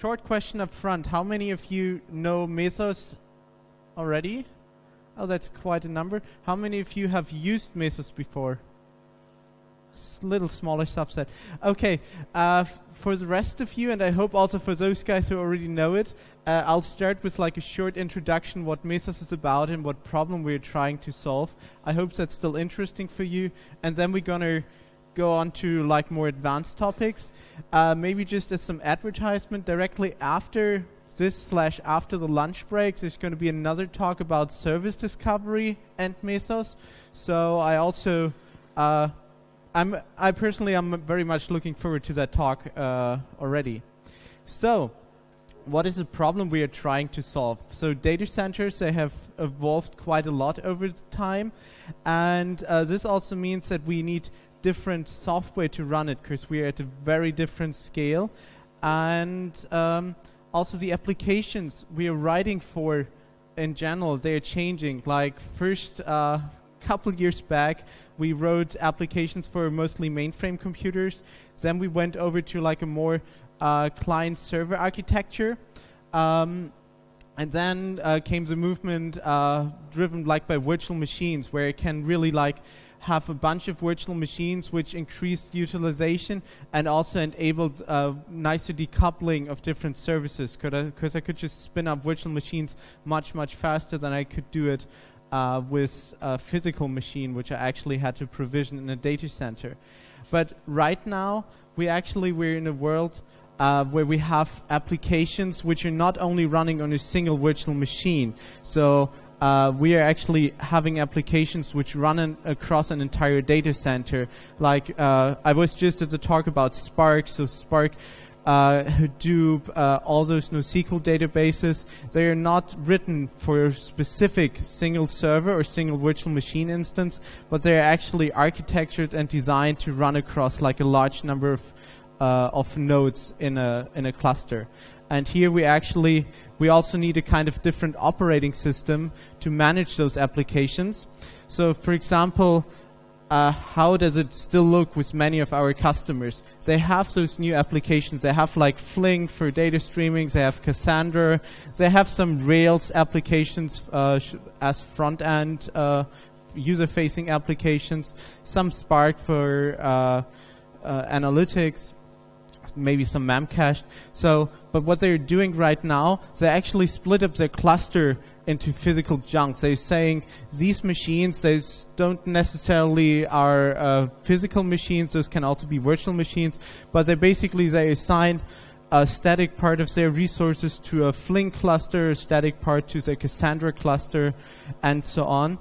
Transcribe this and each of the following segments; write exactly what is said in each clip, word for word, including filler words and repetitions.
short question up front. How many of you know Mesos already? Oh, that's quite a number. How many of you have used Mesos before? S little smaller subset. Okay, uh, f for the rest of you, and I hope also for those guys who already know it, uh, I'll start with like a short introduction what Mesos is about and what problem we're trying to solve. I hope that's still interesting for you, and then we're gonna go on to like more advanced topics. Uh, maybe just as some advertisement, directly after this slash after the lunch breaks, there's going to be another talk about service discovery and Mesos. So I also, uh, I'm, I personally am very much looking forward to that talk uh, already. So what is the problem we are trying to solve? So data centers, they have evolved quite a lot over the time. And uh, this also means that we need different software to run it because we are at a very different scale. And um, also the applications we are writing for in general, they are changing. Like first uh, couple years back, we wrote applications for mostly mainframe computers. Then we went over to like a more uh, client-server architecture. Um, and then uh, came the movement uh, driven like by virtual machines, where it can really like have a bunch of virtual machines, which increased utilization and also enabled uh, nicer decoupling of different services, because I, I could just spin up virtual machines much, much faster than I could do it uh, with a physical machine, which I actually had to provision in a data center. But right now, we actually, we're in a world Uh, where we have applications which are not only running on a single virtual machine. So uh, we are actually having applications which run an across an entire data center. Like uh, I was just at the talk about Spark. So Spark, uh, Hadoop, uh, all those NoSQL databases, they are not written for a specific single server or single virtual machine instance, but they are actually architectured and designed to run across like a large number of Uh, of nodes in a in a cluster. And here we actually we also need a kind of different operating system to manage those applications. So for example, uh, how does it still look with many of our customers? They have those new applications. They have like Flink for data streaming. They have Cassandra. They have some Rails applications uh, sh as front end uh, user facing applications. Some Spark for uh, uh, analytics. Maybe some memcached. So, but what they're doing right now, they actually split up their cluster into physical chunks. They're saying these machines, they don't necessarily are uh, physical machines. Those can also be virtual machines. But they basically they assign a static part of their resources to a Flink cluster, a static part to their Cassandra cluster, and so on.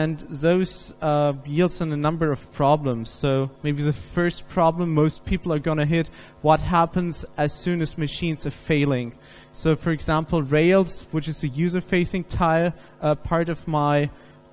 And those uh, yields on a number of problems. So maybe the first problem most people are going to hit, what happens as soon as machines are failing. So for example, Rails, which is the user-facing tile, uh, part of my uh,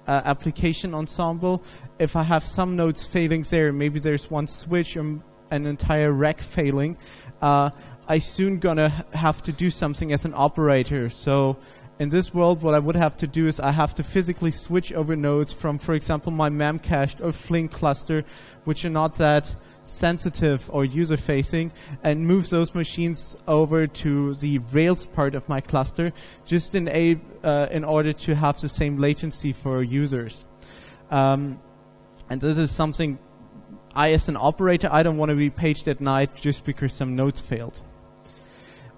application ensemble, if I have some nodes failing there, maybe there's one switch or an entire rack failing, uh, I soon gonna have to do something as an operator. So in this world, what I would have to do is I have to physically switch over nodes from, for example, my memcached or Flink cluster, which are not that sensitive or user-facing, and move those machines over to the Rails part of my cluster, just in, a, uh, in order to have the same latency for users. Um, and this is something I, as an operator, I don't want to be paged at night just because some nodes failed.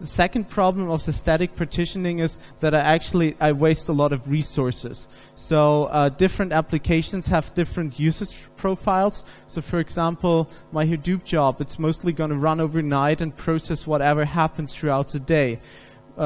The second problem of the static partitioning is that I actually I waste a lot of resources. So uh, different applications have different usage profiles. So for example, my Hadoop job, it's mostly going to run overnight and process whatever happens throughout the day.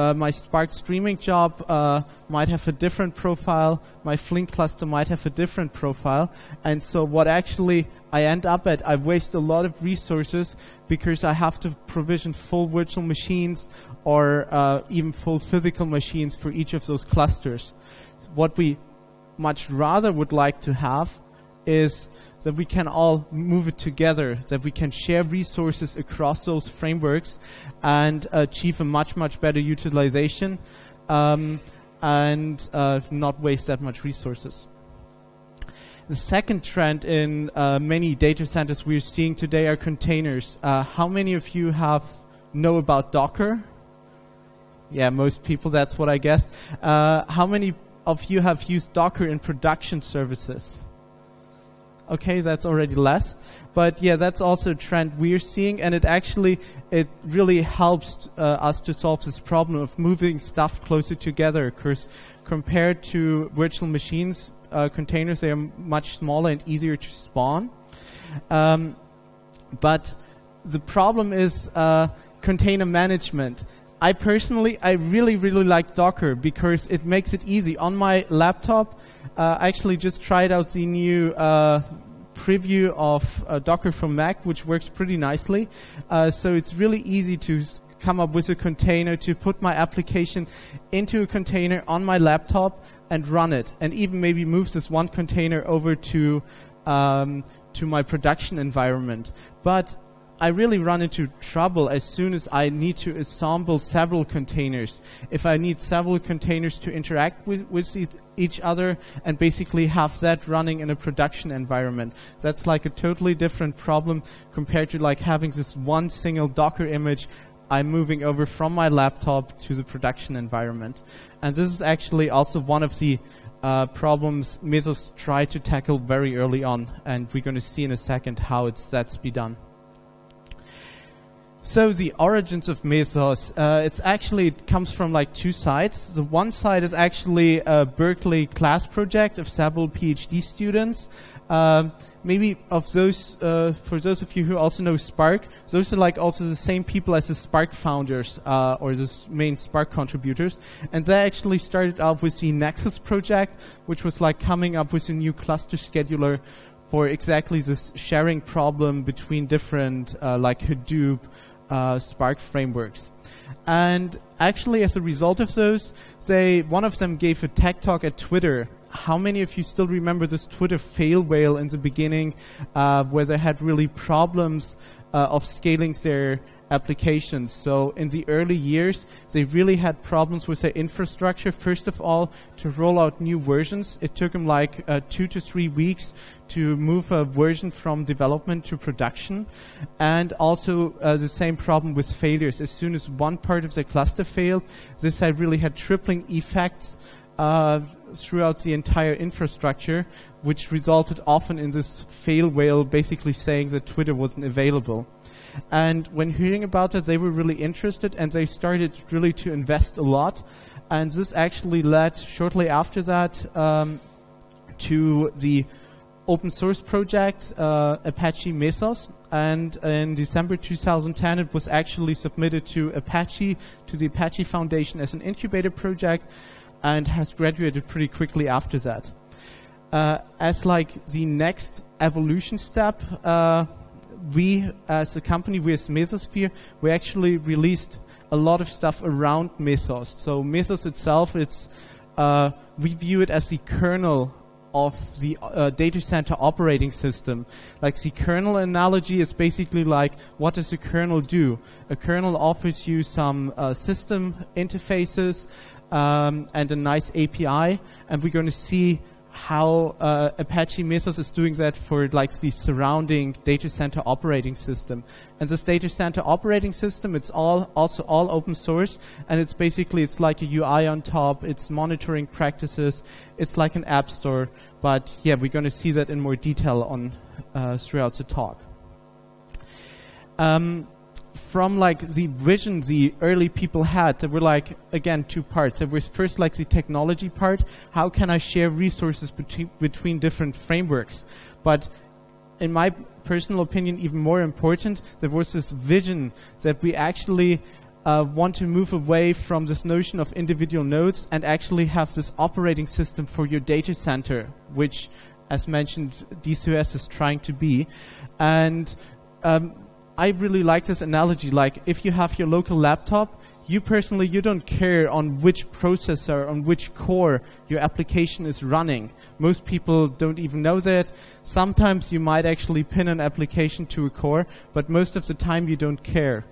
Uh, my Spark streaming job uh, might have a different profile. My Flink cluster might have a different profile. And so what actually I end up at, I waste a lot of resources because I have to provision full virtual machines or uh, even full physical machines for each of those clusters. What we much rather would like to have is that we can all move it together, that we can share resources across those frameworks and achieve a much, much better utilization um, and uh, not waste that much resources. The second trend in uh, many data centers we're seeing today are containers. Uh, how many of you have know about Docker? Yeah, most people, that's what I guessed. Uh, how many of you have used Docker in production services? Okay, that's already less. But yeah, that's also a trend we're seeing, and it actually, it really helps uh, us to solve this problem of moving stuff closer together, because compared to virtual machines, uh, containers, they are much smaller and easier to spawn. Um, but the problem is uh, container management. I personally, I really, really like Docker because it makes it easy. On my laptop, uh, I actually just tried out the new uh, preview of uh, Docker for Mac, which works pretty nicely. Uh, so it's really easy to come up with a container, to put my application into a container on my laptop and run it, and even maybe move this one container over to, um, to my production environment. But I really run into trouble as soon as I need to assemble several containers. If I need several containers to interact with, with each other and basically have that running in a production environment. So that's like a totally different problem compared to like having this one single Docker image I'm moving over from my laptop to the production environment. And this is actually also one of the uh, problems Mesos tried to tackle very early on, and we're going to see in a second how it's that's be done. So the origins of Mesos, uh, it's actually, it comes from like two sides. The one side is actually a Berkeley class project of several PhD students. Um, maybe of those, uh, for those of you who also know Spark, those are like also the same people as the Spark founders uh, or the main Spark contributors. And they actually started off with the Nexus project, which was like coming up with a new cluster scheduler for exactly this sharing problem between different uh, like Hadoop, Uh, Spark frameworks. And actually as a result of those, they, one of them gave a tech talk at Twitter. How many of you still remember this Twitter fail whale in the beginning uh, where they had really problems uh, of scaling their applications? So in the early years, they really had problems with their infrastructure. First of all, to roll out new versions, it took them like uh, two to three weeks to move a version from development to production. And also uh, the same problem with failures. As soon as one part of the cluster failed, this had really had tripling effects uh, throughout the entire infrastructure, which resulted often in this fail whale basically saying that Twitter wasn't available. And when hearing about it, they were really interested, and they started really to invest a lot. And this actually led shortly after that um, to the open source project uh, Apache Mesos. And in December two thousand ten, it was actually submitted to Apache, to the Apache Foundation as an incubator project, and has graduated pretty quickly after that. Uh, as like the next evolution step, uh, we, as a company, we as Mesosphere, we actually released a lot of stuff around Mesos. So Mesos itself, it's uh, we view it as the kernel of the uh, data center operating system. Like the kernel analogy is basically like, what does a kernel do? A kernel offers you some uh, system interfaces um, and a nice A P I, and we're going to see how uh, Apache Mesos is doing that for like the surrounding data center operating system. And this data center operating system, it's all also all open source, and it's basically, it's like a U I on top, it's monitoring practices, it's like an app store. But yeah, we're going to see that in more detail on uh, throughout the talk. Um, From like the vision the early people had, there were like, again, two parts. There was first like the technology part. How can I share resources between, between different frameworks? But in my personal opinion, even more important, there was this vision that we actually uh, want to move away from this notion of individual nodes and actually have this operating system for your data center, which, as mentioned, D C O S is trying to be. And um, I really like this analogy, like if you have your local laptop, you personally, you don't care on which processor, on which core your application is running. Most people don't even know that. Sometimes you might actually pin an application to a core, but most of the time you don't care.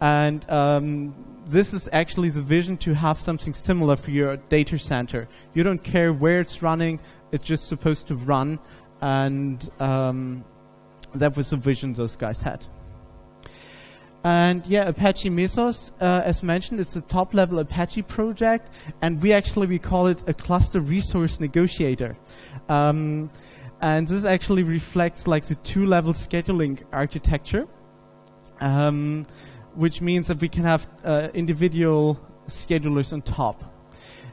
And um, this is actually the vision to have something similar for your data center. You don't care where it's running, it's just supposed to run. And um, that was the vision those guys had. And yeah, Apache Mesos, uh, as mentioned, it's a top-level Apache project, and we actually we call it a cluster resource negotiator. Um, and this actually reflects like the two-level scheduling architecture, um, which means that we can have uh, individual schedulers on top.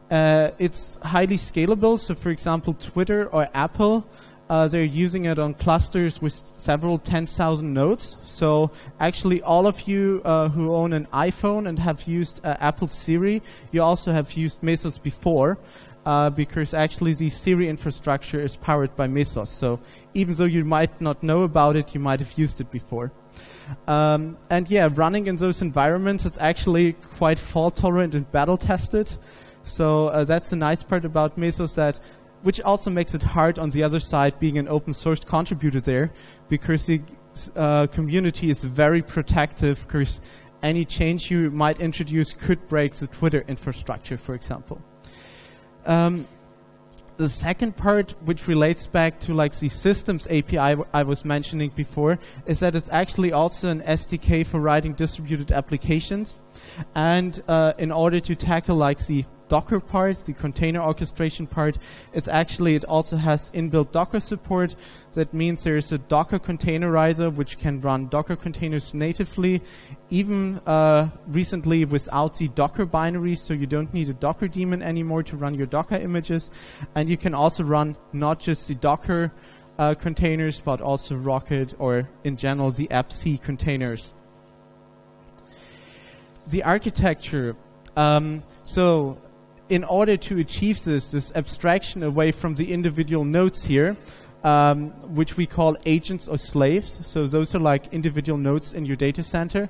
Uh, it's highly scalable. So, for example, Twitter or Apple. Uh, they're using it on clusters with several ten thousand nodes. So actually all of you uh, who own an iPhone and have used uh, Apple Siri, you also have used Mesos before, uh, because actually the Siri infrastructure is powered by Mesos. So even though you might not know about it, you might have used it before. Um, and yeah, running in those environments, it's actually quite fault tolerant and battle tested. So uh, that's the nice part about Mesos, that which also makes it hard on the other side being an open source contributor there, because the uh, community is very protective, because any change you might introduce could break the Twitter infrastructure, for example. Um, the second part, which relates back to like the systems A P I I was mentioning before, is that it's actually also an S D K for writing distributed applications. And uh, in order to tackle like the Docker parts, the container orchestration part, it's actually, it also has inbuilt Docker support. That means there's a Docker containerizer which can run Docker containers natively, even uh, recently without the Docker binaries, so you don't need a Docker daemon anymore to run your Docker images. And you can also run not just the Docker uh, containers, but also Rocket, or in general the AppC containers. The architecture. Um, so in order to achieve this, this abstraction away from the individual nodes here, um, which we call agents or slaves. So those are like individual nodes in your data center.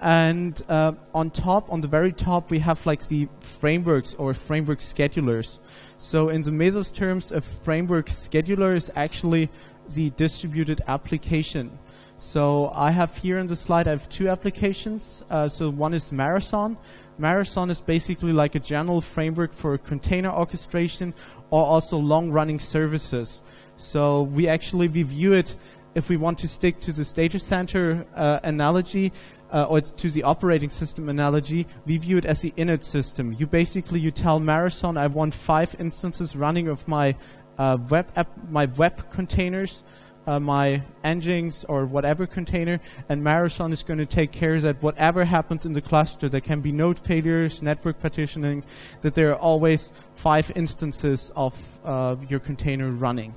And uh, on top, on the very top, we have like the frameworks or framework schedulers. So in the Mesos terms, a framework scheduler is actually the distributed application. So I have here in the slide, I have two applications. Uh, so one is Marathon. Marathon is basically like a general framework for container orchestration, or also long-running services. So we actually we view it, if we want to stick to this data center uh, analogy, uh, or to the operating system analogy, we view it as the init system. You basically, you tell Marathon, I want five instances running of my uh, web app, my web containers, Uh, my Nginx or whatever container, and Marathon is going to take care that whatever happens in the cluster, there can be node failures, network partitioning, that there are always five instances of uh, your container running.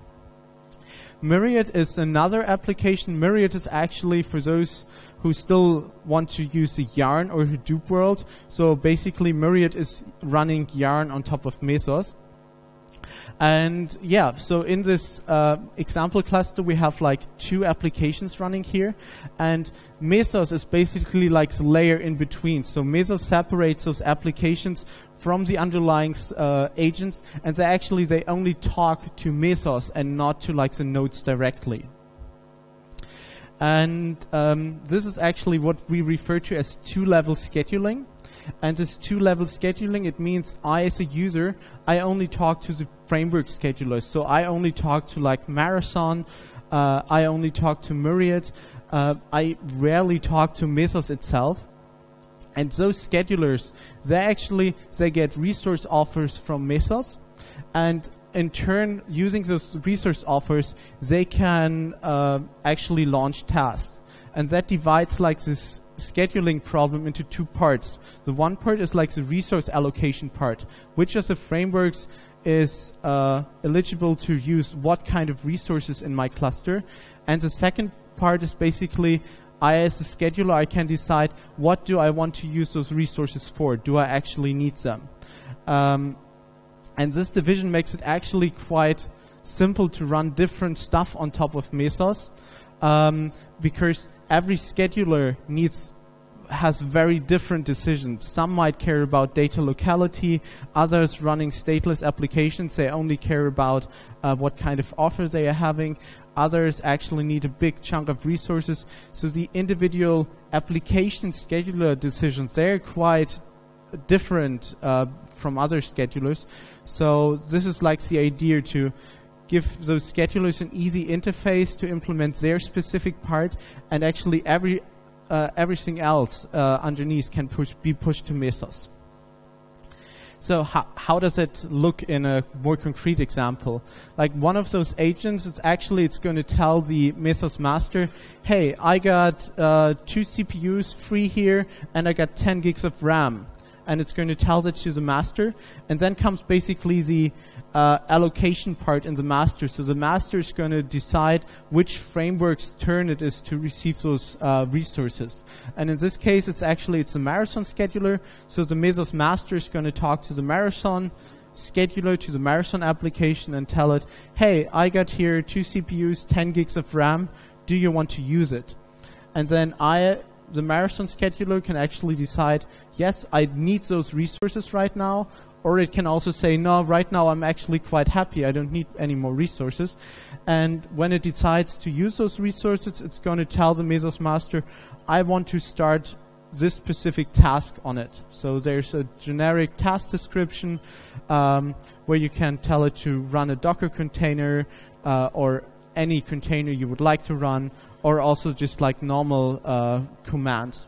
Myriad is another application. Myriad is actually for those who still want to use the Yarn or Hadoop world. So basically Myriad is running Yarn on top of Mesos. And yeah, so in this uh, example cluster, we have like two applications running here, and Mesos is basically like the layer in between. So Mesos separates those applications from the underlying uh, agents, and they actually, they only talk to Mesos and not to like the nodes directly. And um, this is actually what we refer to as two-level scheduling. And this two-level scheduling, it means I, as a user, I only talk to the framework schedulers. So I only talk to like Marathon, uh, I only talk to Myriad, uh, I rarely talk to Mesos itself. And those schedulers, they actually, they get resource offers from Mesos, and in turn, using those resource offers, they can uh, actually launch tasks. And that divides like this scheduling problem into two parts. The one part is like the resource allocation part. Which of the frameworks is uh, eligible to use what kind of resources in my cluster? And the second part is basically, I as a scheduler, I can decide what do I want to use those resources for? Do I actually need them? Um, and this division makes it actually quite simple to run different stuff on top of Mesos, um, because every scheduler needs, has very different decisions. Some might care about data locality, others running stateless applications, they only care about uh, what kind of offer they are having. Others actually need a big chunk of resources. So the individual application scheduler decisions, they're quite different uh, from other schedulers. So this is like the idea to give those schedulers an easy interface to implement their specific part, and actually every uh, everything else uh, underneath can push, be pushed to Mesos. So how, how does it look in a more concrete example? Like one of those agents, it's actually it's going to tell the Mesos master, hey, I got uh, two C P Us free here, and I got ten gigs of RAM. And it's going to tell that to the master. And then comes basically the uh, allocation part in the master. So the master is going to decide which framework's turn it is to receive those uh, resources. And in this case, it's actually it's a Marathon scheduler. So the Mesos master is going to talk to the Marathon scheduler, to the Marathon application, and tell it, hey, I got here two C P Us, ten gigs of RAM. Do you want to use it? And then I... the Marathon scheduler can actually decide, yes, I need those resources right now, or it can also say, no, right now I'm actually quite happy, I don't need any more resources. And when it decides to use those resources, it's going to tell the Mesos master, I want to start this specific task on it. So there's a generic task description um, where you can tell it to run a Docker container uh, or any container you would like to run, or also just like normal uh, commands.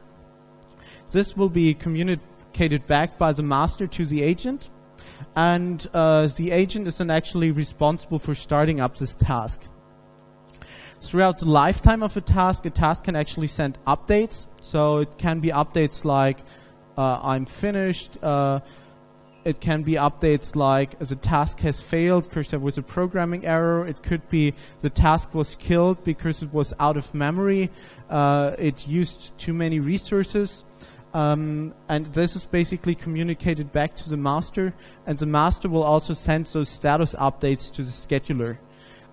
This will be communicated back by the master to the agent, and uh, the agent is then actually responsible for starting up this task. Throughout the lifetime of a task, a task can actually send updates. So it can be updates like uh, I'm finished, uh, it can be updates like the task has failed because there was a programming error. It could be the task was killed because it was out of memory. Uh, it used too many resources. Um, and this is basically communicated back to the master. And the master will also send those status updates to the scheduler.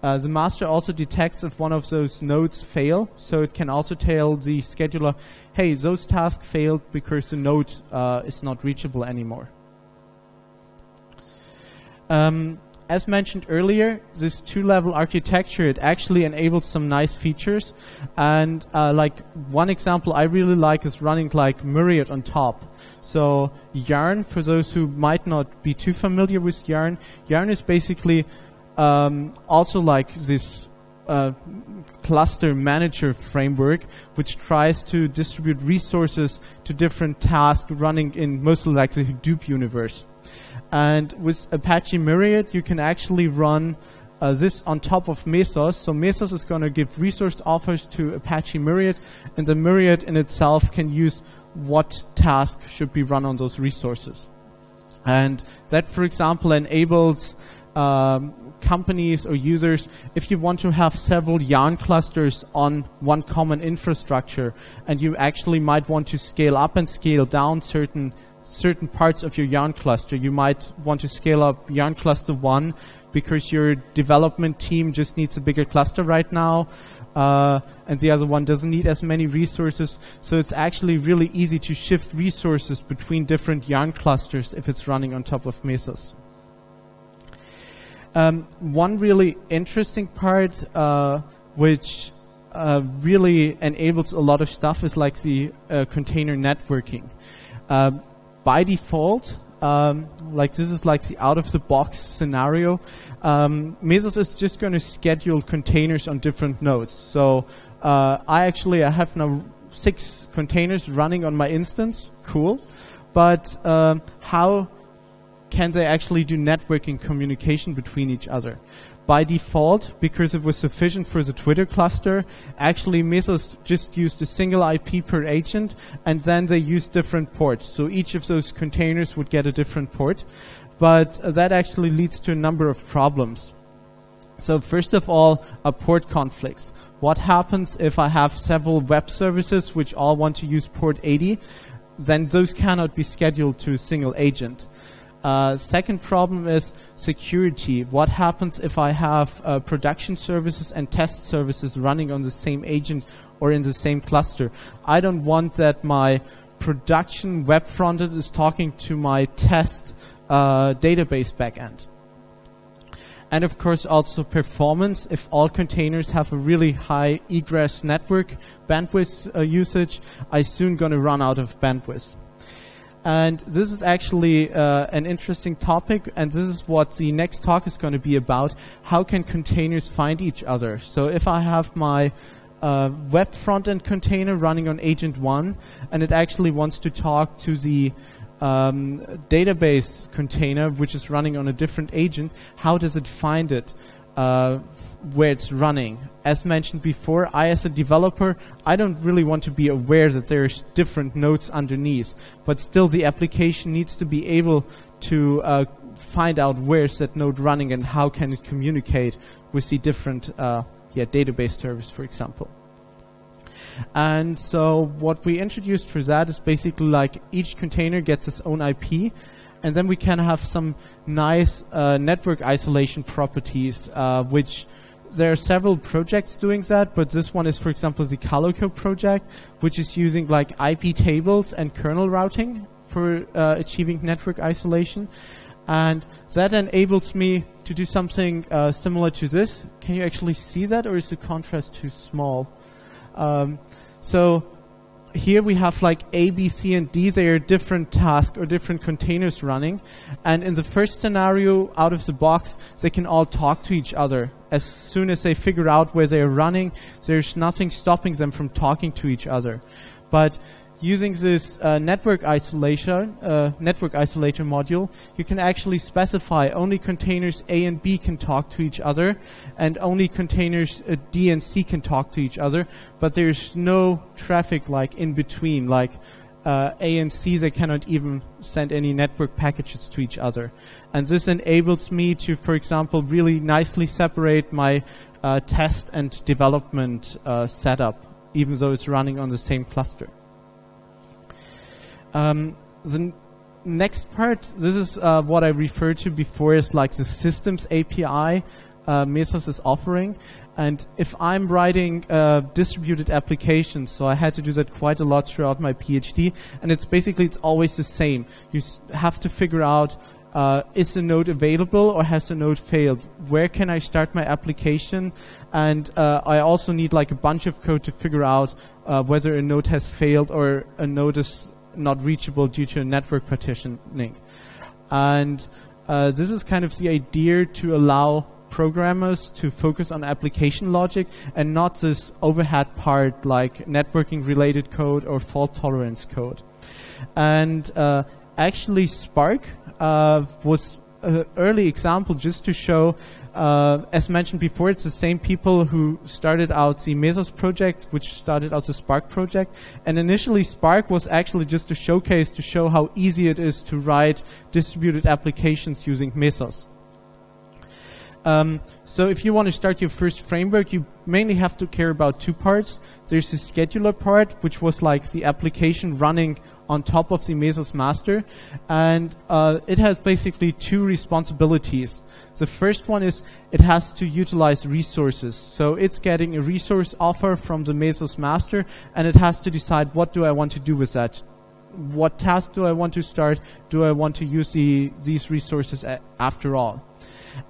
Uh, the master also detects if one of those nodes fail. So it can also tell the scheduler, hey, those tasks failed because the node uh, is not reachable anymore. Um, as mentioned earlier, this two-level architecture, it actually enables some nice features. And uh, like one example I really like is running like Myriad on top. So Yarn, for those who might not be too familiar with Yarn, Yarn is basically um, also like this uh, cluster manager framework, which tries to distribute resources to different tasks running in mostly like the Hadoop universe. And with Apache Myriad, you can actually run uh, this on top of Mesos. So Mesos is going to give resource offers to Apache Myriad, and the Myriad in itself can use what task should be run on those resources. And that, for example, enables um, companies or users, if you want to have several Yarn clusters on one common infrastructure, and you actually might want to scale up and scale down certain certain parts of your Yarn cluster. You might want to scale up Yarn cluster one because your development team just needs a bigger cluster right now, uh, and the other one doesn't need as many resources. So it's actually really easy to shift resources between different Yarn clusters if it's running on top of Mesos. Um, one really interesting part uh, which uh, really enables a lot of stuff is like the uh, container networking. Um, By default, um, like this is like the out-of-the-box scenario, um, Mesos is just going to schedule containers on different nodes. So uh, I actually I have now six containers running on my instance. Cool, but um, how can they actually do networking communication between each other? By default, because it was sufficient for the Twitter cluster, actually Mesos just used a single I P per agent, and then they used different ports. So each of those containers would get a different port. But uh, that actually leads to a number of problems. So first of all, uh, port conflicts. What happens if I have several web services which all want to use port eighty? Then those cannot be scheduled to a single agent. Uh, second problem is security. What happens if I have uh, production services and test services running on the same agent or in the same cluster? I don't want that my production web frontend is talking to my test uh, database backend. And of course also performance. If all containers have a really high egress network bandwidth uh, usage, I'm soon going to run out of bandwidth. And this is actually uh, an interesting topic, and this is what the next talk is going to be about. How can containers find each other? So if I have my uh, web front-end container running on agent one, and it actually wants to talk to the um, database container, which is running on a different agent. How does it find it? Uh, where it's running. As mentioned before, I as a developer, I don't really want to be aware that there's different nodes underneath, but still the application needs to be able to uh, find out where's that node running and how can it communicate with the different uh, yeah, database service, for example. And so what we introduced for that is basically like each container gets its own I P, and then we can have some nice uh, network isolation properties, uh, which there are several projects doing that, but this one is, for example, the Calico project, which is using like I P tables and kernel routing for uh, achieving network isolation. And that enables me to do something uh, similar to this. Can you actually see that, or is the contrast too small? Um, so here we have like A, B, C, and D. They are different tasks or different containers running. And in the first scenario, out of the box, they can all talk to each other. As soon as they figure out where they are running, there's nothing stopping them from talking to each other. But using this uh, network isolation, uh, network isolator module, you can actually specify only containers A and B can talk to each other, and only containers uh, D and C can talk to each other. But there's no traffic like in between, like uh, A and C. They cannot even send any network packages to each other. And this enables me to, for example, really nicely separate my uh, test and development uh, setup, even though it's running on the same cluster. Um, the n next part, this is uh, what I referred to before, is like the systems A P I uh, Mesos is offering. And if I'm writing uh, distributed applications, so I had to do that quite a lot throughout my PhD, and it's basically, it's always the same. You s have to figure out, uh, is the node available or has the node failed? Where can I start my application? And uh, I also need like a bunch of code to figure out uh, whether a node has failed or a node is not reachable due to network partitioning. And uh, this is kind of the idea to allow programmers to focus on application logic and not this overhead part like networking related code or fault tolerance code. And uh, actually Spark uh, was an early example just to show, uh, as mentioned before, it's the same people who started out the Mesos project, which started out the Spark project. And initially Spark was actually just a showcase to show how easy it is to write distributed applications using Mesos. Um, so if you want to start your first framework, you mainly have to care about two parts. There's the scheduler part, which was like the application running on top of the Mesos master, and uh, it has basically two responsibilities. The first one is it has to utilize resources. So it's getting a resource offer from the Mesos master, and it has to decide, what do I want to do with that? What task do I want to start? Do I want to use the, these resources a after all?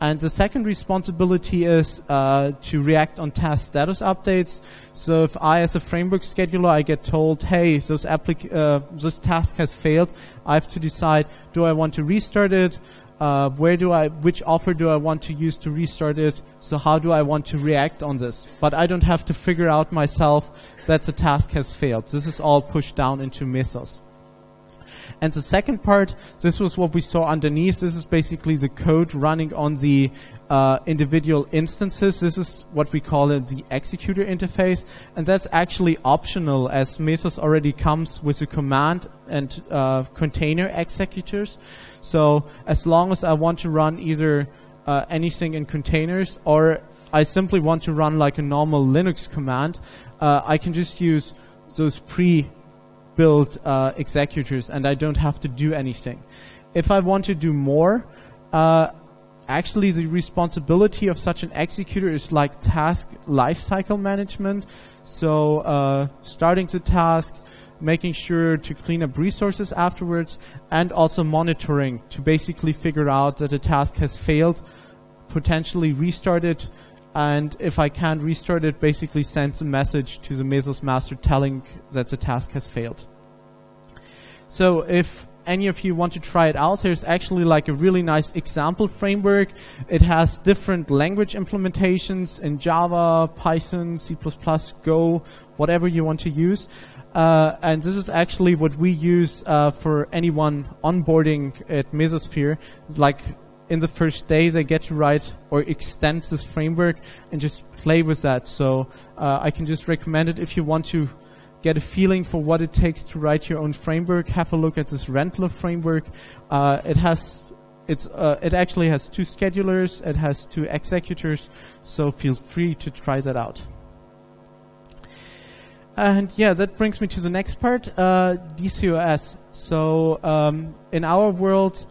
And the second responsibility is uh, to react on task status updates. So if I, as a framework scheduler, I get told, hey, those applic uh, this task has failed, I have to decide, do I want to restart it? Uh, where do I, which offer do I want to use to restart it? So how do I want to react on this? But I don't have to figure out myself that the task has failed. This is all pushed down into Mesos. And the second part, this was what we saw underneath. This is basically the code running on the uh, individual instances. This is what we call it, the executor interface. And that's actually optional, as Mesos already comes with a command and uh, container executors. So as long as I want to run either uh, anything in containers, or I simply want to run like a normal Linux command, uh, I can just use those pre build uh, executors, and I don't have to do anything. If I want to do more, uh, actually the responsibility of such an executor is like task lifecycle management. So uh, starting the task, making sure to clean up resources afterwards, and also monitoring to basically figure out that a task has failed, potentially restart it, and if I can't restart it, basically sends a message to the Mesos master telling that the task has failed. So if any of you want to try it out, there's actually like a really nice example framework. It has different language implementations in Java, Python, C plus plus, Go, whatever you want to use. Uh, and this is actually what we use uh, for anyone onboarding at Mesosphere. It's like in the first days I get to write or extend this framework and just play with that. So uh, I can just recommend it if you want to get a feeling for what it takes to write your own framework. Have a look at this Rentler framework. Uh, it has, it's, uh, it actually has two schedulers. It has two executors. So feel free to try that out. And yeah, that brings me to the next part, uh, D C O S. So um, in our world,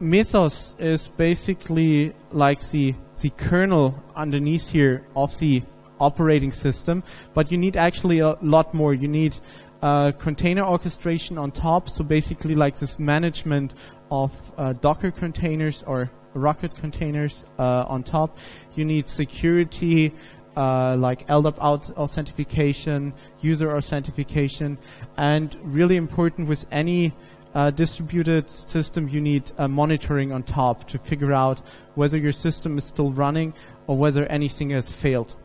Mesos is basically like the the kernel underneath here of the operating system, but you need actually a lot more. You need uh, container orchestration on top, so basically like this management of uh, Docker containers or Rocket containers uh, on top. You need security, Uh, like L D A P out authentication, user authentication, and really important with any uh, distributed system, you need uh, monitoring on top to figure out whether your system is still running or whether anything has failed.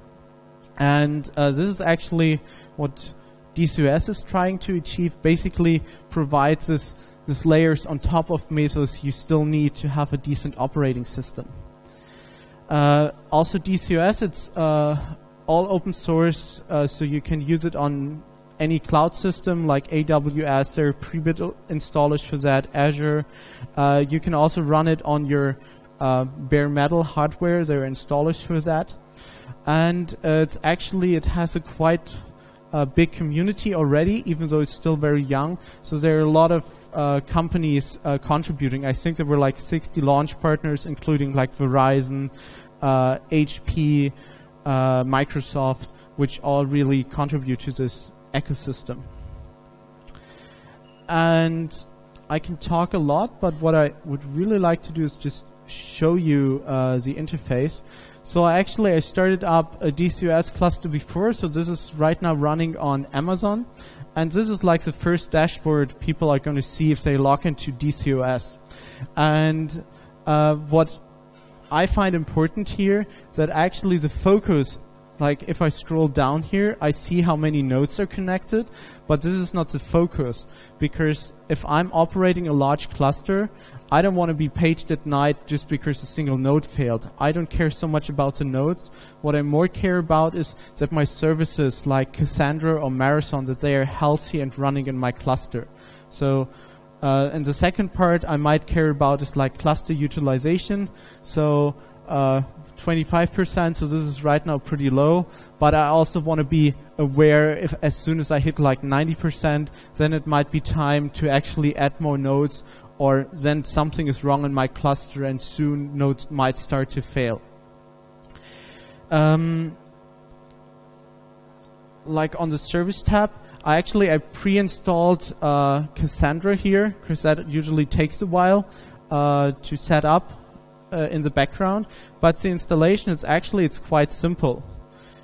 And uh, this is actually what D C O S is trying to achieve, basically provides this, this layers on top of Mesos you still need to have a decent operating system. Uh, also D C O S, it's uh, all open source, uh, so you can use it on any cloud system like A W S. There are pre-built installers for that, Azure. Uh, you can also run it on your uh, bare metal hardware. There are installers for that. And uh, it's actually, it has a quite uh, big community already, even though it's still very young. So there are a lot of Uh, companies uh, contributing. I think there were like sixty launch partners, including like Verizon, uh, H P, uh, Microsoft, which all really contribute to this ecosystem. And I can talk a lot, but what I would really like to do is just show you uh, the interface. So I actually I started up a D C O S cluster before, so this is right now running on Amazon. And this is like the first dashboard people are going to see if they log into D C O S. And uh, what I find important here, that actually the focus, like if I scroll down here, I see how many nodes are connected, but this is not the focus, because if I'm operating a large cluster, I don't want to be paged at night just because a single node failed. I don't care so much about the nodes. What I more care about is that my services like Cassandra or Marathon, that they are healthy and running in my cluster. So, uh, and the second part I might care about is like cluster utilization. So, uh, twenty-five percent, so this is right now pretty low, but I also want to be aware if as soon as I hit like ninety percent, then it might be time to actually add more nodes, or then something is wrong in my cluster and soon nodes might start to fail. Um, like on the service tab, I actually I pre-installed uh, Cassandra here, because that usually takes a while uh, to set up Uh, in the background, but the installation, it's actually it's quite simple.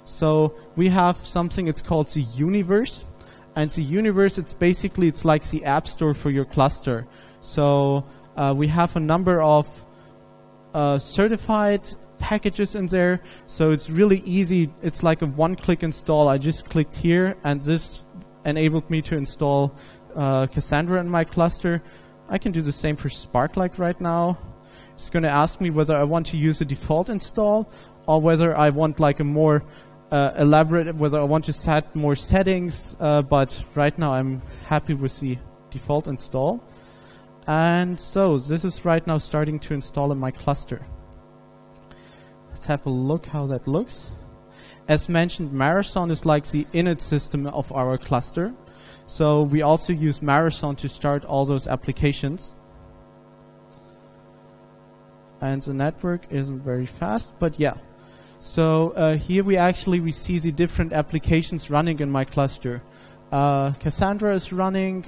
So we have something, it's called the Universe, and the Universe, it's basically it's like the app store for your cluster. So uh, we have a number of uh, certified packages in there, so it's really easy. It's like a one-click install. I just clicked here and this enabled me to install uh, Cassandra in my cluster. I can do the same for Spark like right now. It's going to ask me whether I want to use a default install or whether I want like a more uh, elaborate, whether I want to set more settings, uh, but right now I'm happy with the default install. And so this is right now starting to install in my cluster. Let's have a look how that looks. As mentioned, Marathon is like the init system of our cluster. So we also use Marathon to start all those applications. And the network isn't very fast, but yeah. So uh, here we actually, we see the different applications running in my cluster. Uh, Cassandra is running,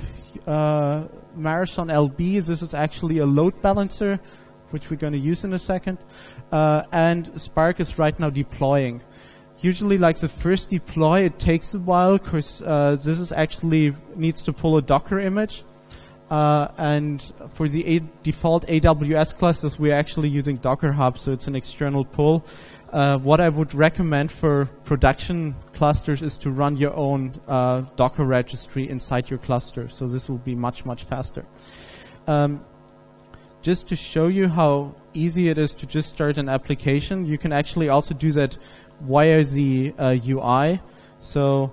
uh, Marathon L B, this is actually a load balancer, which we're gonna use in a second. Uh, and Spark is right now deploying. Usually like the first deploy, it takes a while, because uh, this is actually needs to pull a Docker image. Uh, and for the default A W S clusters, we're actually using Docker Hub, so it's an external pull. Uh, what I would recommend for production clusters is to run your own uh, Docker registry inside your cluster. So this will be much, much faster. Um, just to show you how easy it is to just start an application, you can actually also do that via the uh, U I. So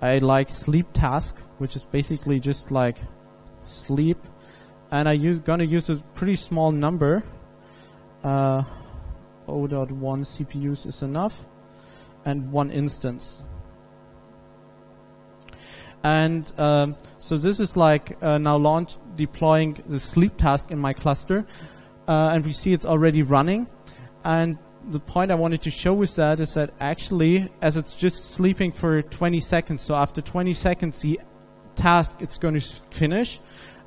I like sleep task, which is basically just like sleep. And I'm going to use a pretty small number. Uh, zero point one C P Us is enough, and one instance. And um, so this is like uh, now launch deploying the sleep task in my cluster, uh, and we see it's already running. And the point I wanted to show with that is that actually, as it's just sleeping for twenty seconds, so after twenty seconds the task it's going to finish.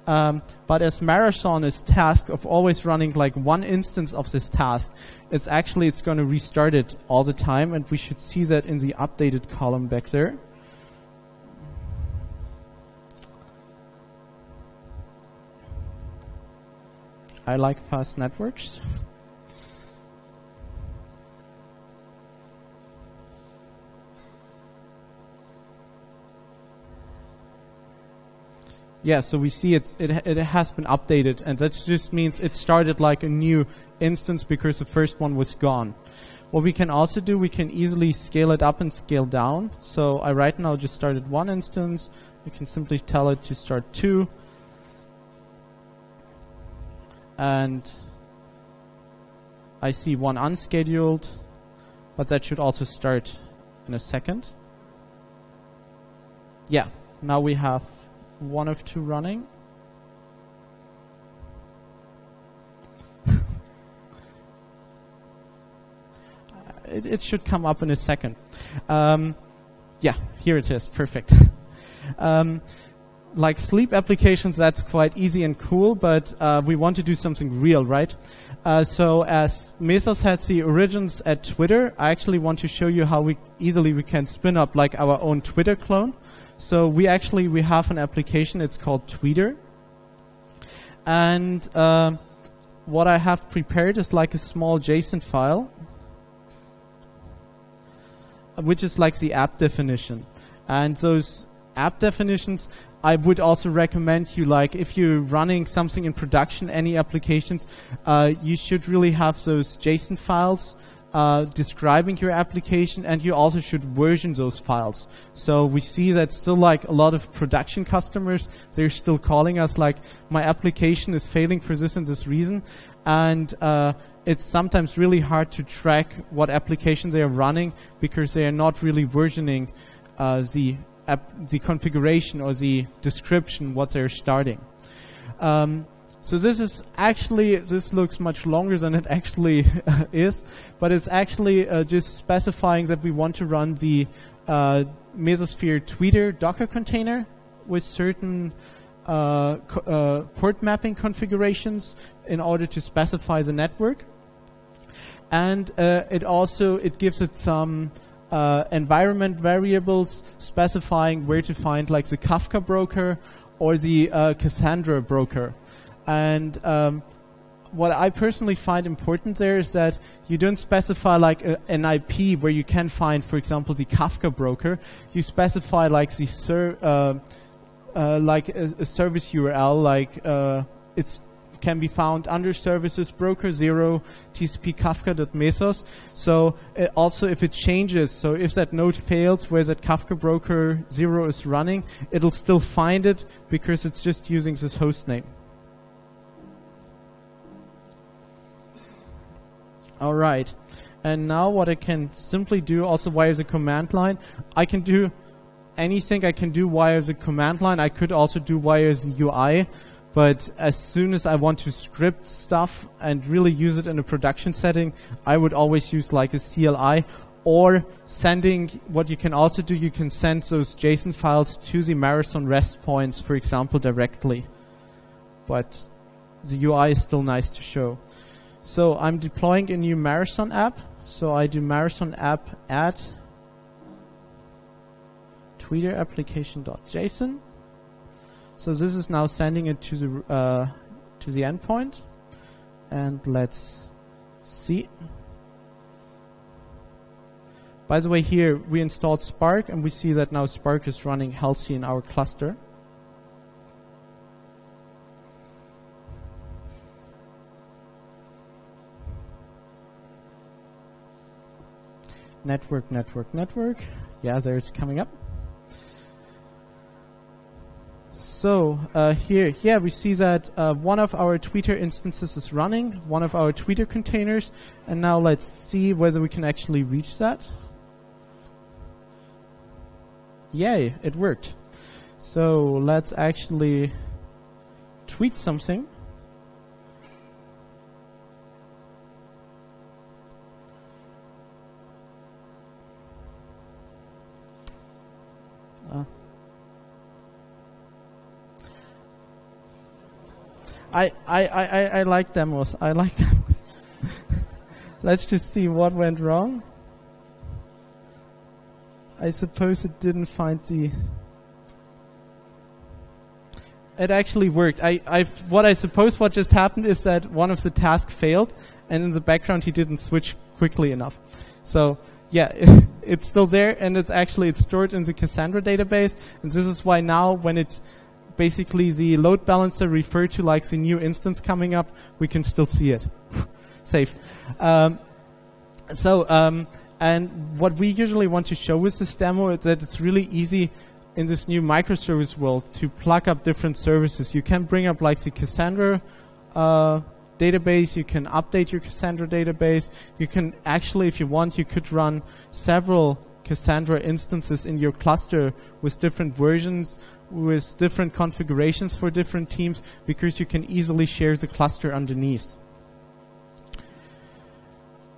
Um, but as Marathon is tasked of always running like one instance of this task, it's actually it's going to restart it all the time, and we should see that in the updated column back there. I like fast networks. Yeah, so we see it's, it, it has been updated, and that just means it started like a new instance because the first one was gone. What we can also do, we can easily scale it up and scale down. So I right now just started one instance. You can simply tell it to start two. And I see one unscheduled, but that should also start in a second. Yeah, now we have one of two running. it, it should come up in a second. Um, yeah, here it is. Perfect. um, like sleep applications, that's quite easy and cool, but uh, we want to do something real, right? Uh, so as Mesos has the origins at Twitter, I actually want to show you how we easily we can spin up like our own Twitter clone. So we actually, we have an application, it's called Twitter. And uh, what I have prepared is like a small JSON file, which is like the app definition. And those app definitions, I would also recommend you, like if you're running something in production, any applications, uh, you should really have those JSON files Uh, describing your application, and you also should version those files. So we see that still like a lot of production customers, they're still calling us like, my application is failing for this and this reason. And uh, it's sometimes really hard to track what application they are running because they are not really versioning uh, the, app the configuration or the description what they're starting. Um, So this is actually, this looks much longer than it actually is, but it's actually uh, just specifying that we want to run the uh, Mesosphere Twitter Docker container with certain uh, co uh, port mapping configurations in order to specify the network. And uh, it also, it gives it some uh, environment variables specifying where to find like the Kafka broker or the uh, Cassandra broker. And um, what I personally find important there is that you don't specify like a, an I P where you can find, for example, the Kafka broker. You specify like the ser uh, uh, like a, a service U R L, like uh, it can be found under services broker zero T C P Kafka.mesos. So uh, also if it changes, so if that node fails where that Kafka broker zero is running, it'll still find it because it's just using this host name. All right, and now what I can simply do also via the command line, I can do anything I can do via the command line. I could also do via the U I, but as soon as I want to script stuff and really use it in a production setting, I would always use like a C L I or sending, what you can also do, you can send those JSON files to the Marathon rest points, for example, directly. But the U I is still nice to show. So I'm deploying a new Marathon app. So I do Marathon app add Twitter application dot json. So this is now sending it to the uh, to the endpoint, and let's see. By the way, here we installed Spark, and we see that now Spark is running healthy in our cluster. Network, network, network. Yeah, there it's coming up. So uh, here, yeah, we see that uh, one of our Twitter instances is running, one of our Twitter containers, and now let's see whether we can actually reach that. Yay, it worked. So let's actually tweet something. I, I, I, I like demos. I like demos. Let's just see what went wrong. I suppose it didn't find the... It actually worked. I, I, what I suppose what just happened is that one of the tasks failed, and in the background he didn't switch quickly enough. So yeah, it, it's still there, and it's actually it's stored in the Cassandra database, and this is why now when it... basically the load balancer referred to like the new instance coming up, we can still see it. Safe. Um, so, um, and what we usually want to show with this demo is that it's really easy in this new microservice world to plug up different services. You can bring up like the Cassandra uh, database, you can update your Cassandra database, you can actually, if you want, you could run several Cassandra instances in your cluster with different versions, with different configurations for different teams, because you can easily share the cluster underneath.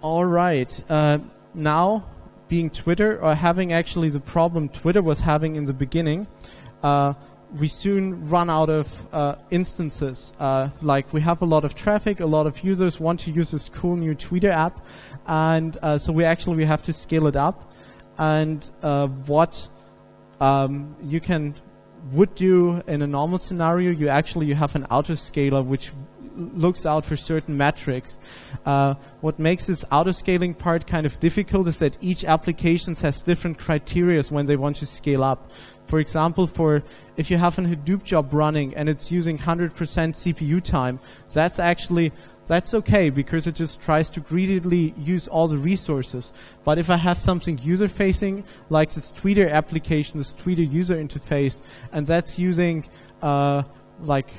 All right, uh, now being Twitter, or having actually the problem Twitter was having in the beginning, uh, we soon run out of uh, instances. Uh, like we have a lot of traffic, a lot of users want to use this cool new Twitter app, and uh, so we actually we have to scale it up. And uh, what um, you can would do in a normal scenario, you actually you have an autoscaler which looks out for certain metrics. Uh, what makes this autoscaling part kind of difficult is that each application has different criteria when they want to scale up. For example, for if you have a Hadoop job running and it's using one hundred percent C P U time, that's actually that's okay because it just tries to greedily use all the resources. But if I have something user-facing, like this Twitter application, this Twitter user interface, and that's using uh, like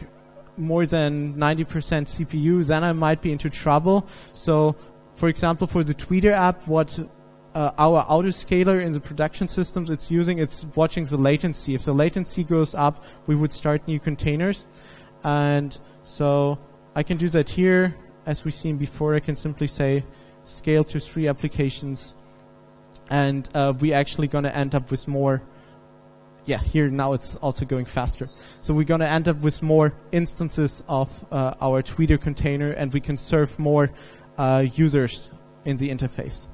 more than ninety percent C P U, then I might be into trouble. So, for example, for the Twitter app, what uh, our autoscaler in the production systems it's using, it's watching the latency. If the latency goes up, we would start new containers. And so... I can do that here. As we've seen before, I can simply say scale to three applications, and uh, we actually gonna end up with more. Yeah, here now it's also going faster. So we're gonna end up with more instances of uh, our Twitter container, and we can serve more uh, users in the interface.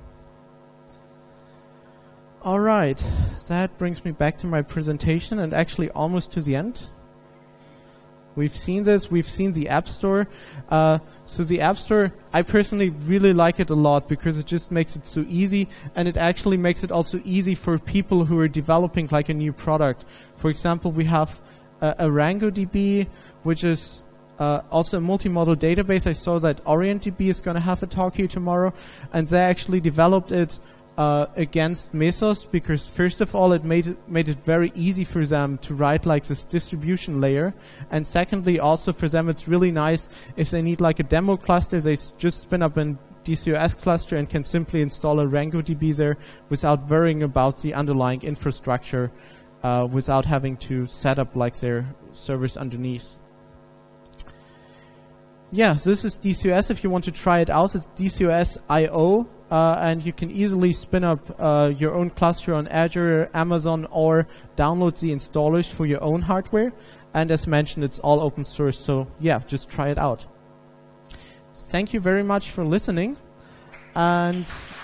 All right, that brings me back to my presentation and actually almost to the end. We've seen this, we've seen the App Store. Uh, so the App Store, I personally really like it a lot because it just makes it so easy, and it actually makes it also easy for people who are developing like a new product. For example, we have uh, ArangoDB, which is uh, also a multimodal database. I saw that OrientDB is gonna have a talk here tomorrow, and they actually developed it Uh, against Mesos, because first of all it made it made it very easy for them to write like this distribution layer, and secondly also for them it's really nice if they need like a demo cluster, they s just spin up a D C O S cluster and can simply install a ArangoDB there without worrying about the underlying infrastructure, uh, without having to set up like their servers underneath. Yeah, this is D C O S if you want to try it out. It's D C O S dot i o. Uh, and you can easily spin up uh, your own cluster on Azure, Amazon, or download the installers for your own hardware. And as mentioned, it's all open source, so yeah, just try it out. Thank you very much for listening. And